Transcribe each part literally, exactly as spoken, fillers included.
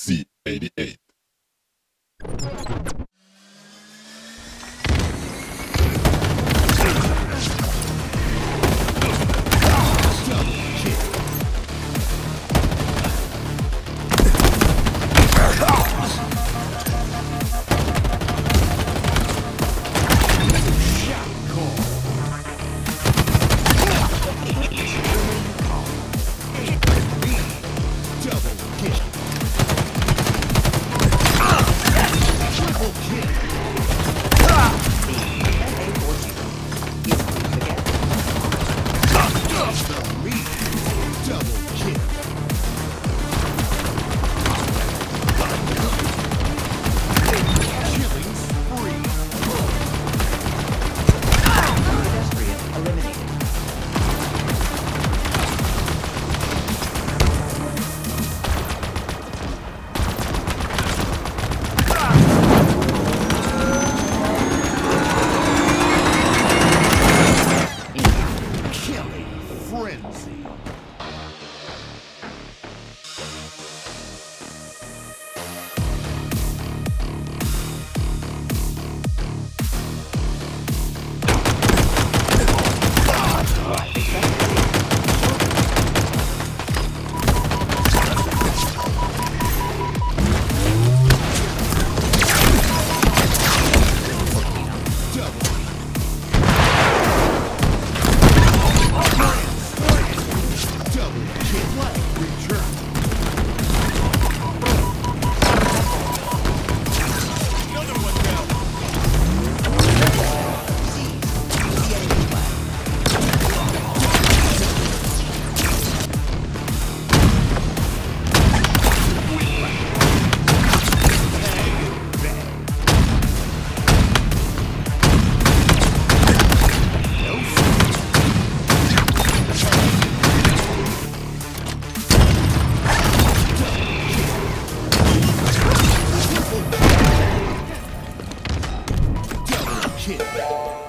C eighty-eight.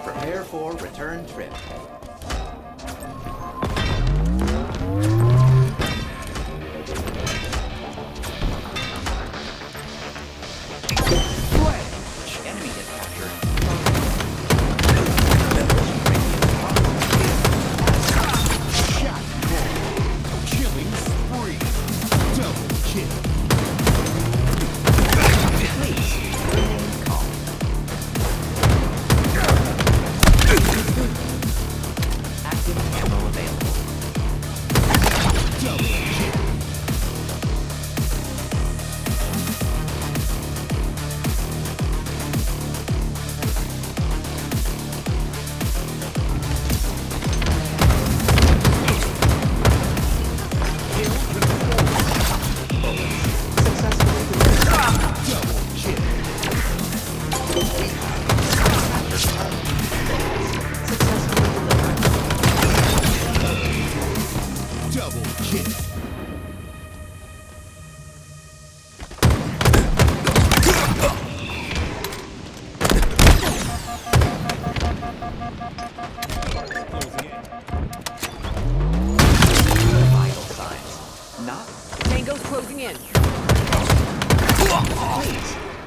Prepare for return trip.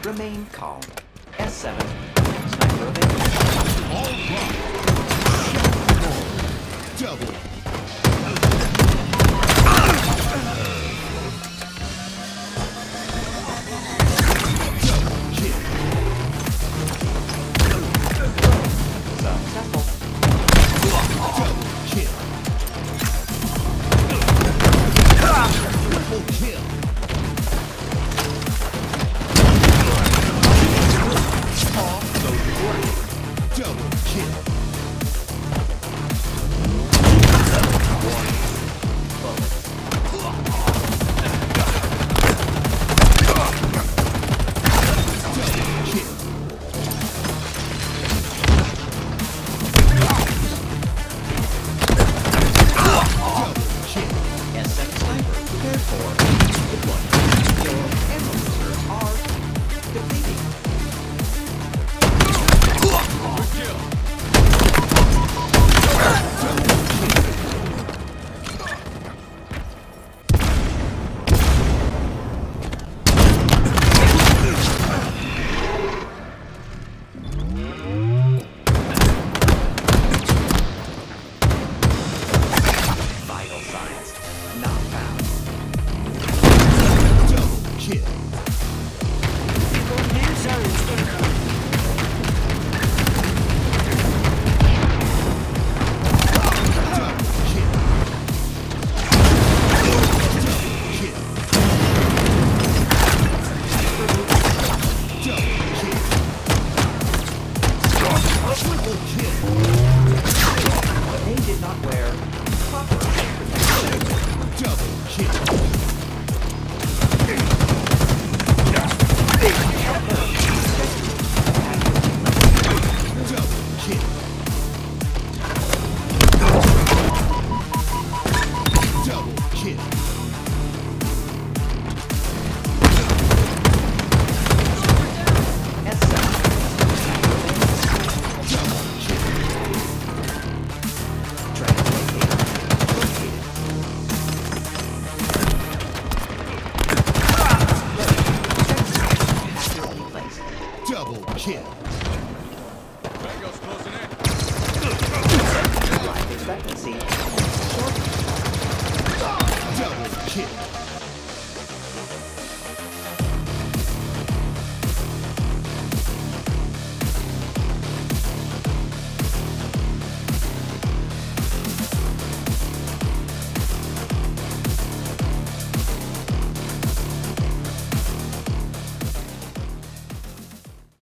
Remain calm. S seven. Sniper available. All right. Double.